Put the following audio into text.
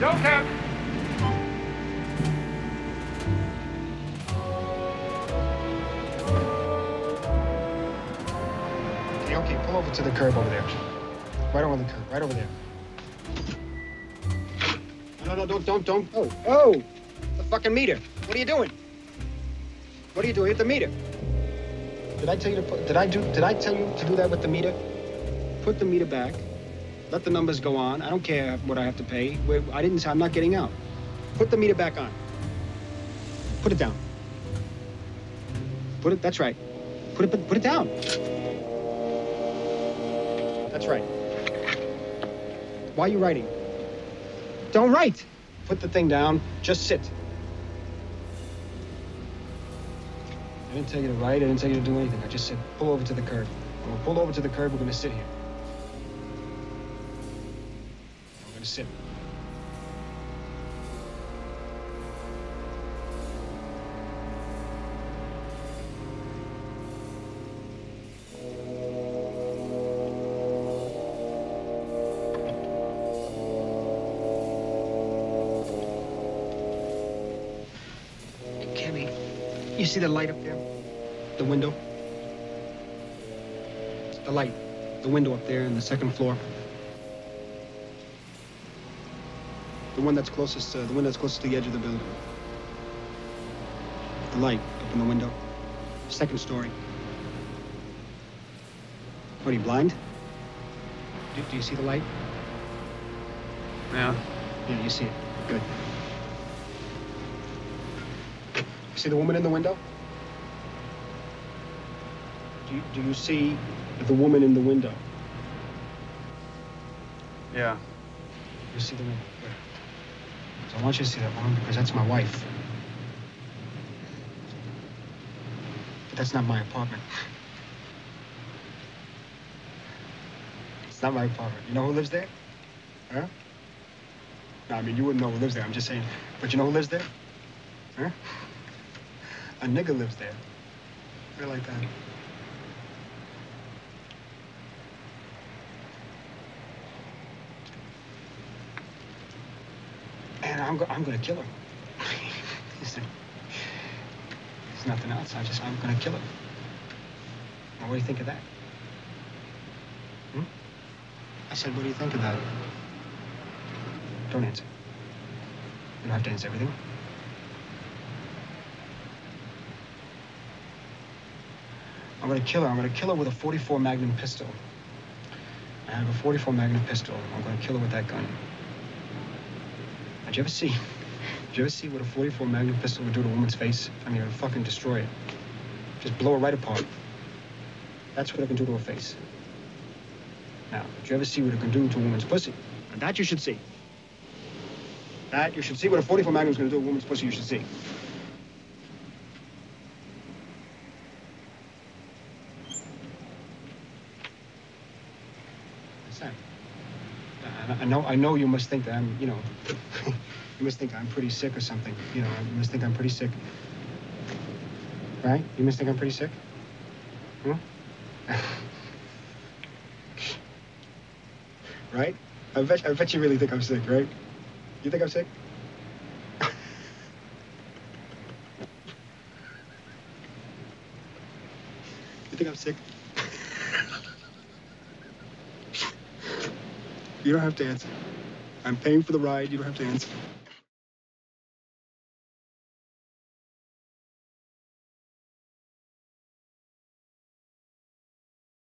Yo, Cap. Okay, pull over to the curb over there. Right over the curb, right over there. No, don't. Oh, the fucking meter. What are you doing? What are you doing? Hit the meter. Did I tell you to do that with the meter? Put the meter back. Let the numbers go on. I don't care what I have to pay. I'm not getting out. Put the meter back on. Put it down. That's right. Put it down. That's right. Why are you writing? Don't write. Put the thing down. Just sit. I didn't tell you to write. I didn't tell you to do anything. I just said, pull over to the curb. When we pull over to the curb, we're going to sit here. We're going to sit. You see the light up there? The window? The light. The window up there in the second floor. The one that's closest to the edge of the building. The light up in the window. Second story. What, are you blind? Do you see the light? No. Yeah, you see it. Good. See the woman in the window? Do you see the woman in the window? Yeah. You see the woman? So I want you to see that woman because that's my wife. But that's not my apartment. It's not my apartment. You know who lives there? Huh? No, I mean, you wouldn't know who lives there. I'm just saying. But you know who lives there? Huh? A nigga lives there. They're like that. And I'm gonna kill him. There's nothing else. I'm gonna kill him. Now, what do you think of that? Hmm? I said, what do you think of that? Don't answer. You don't have to answer everything. I'm gonna kill her. I'm gonna kill her with a .44 Magnum pistol. I have a .44 Magnum pistol. I'm gonna kill her with that gun. Now, did you ever see what a .44 Magnum pistol would do to a woman's face? I mean, it would fucking destroy it. Just blow it right apart. That's what it can do to her face. Now, did you ever see what it can do to a woman's pussy? And that you should see. That you should see what a .44 Magnum is gonna do to a woman's pussy. You should see. I know you must think that I'm, you know, you must think I'm pretty sick or something. You know, you must think I'm pretty sick. Right? You must think I'm pretty sick? Hmm? Right? I bet you really think I'm sick, right? You think I'm sick? You think I'm sick? You don't have to answer. I'm paying for the ride. You don't have to answer.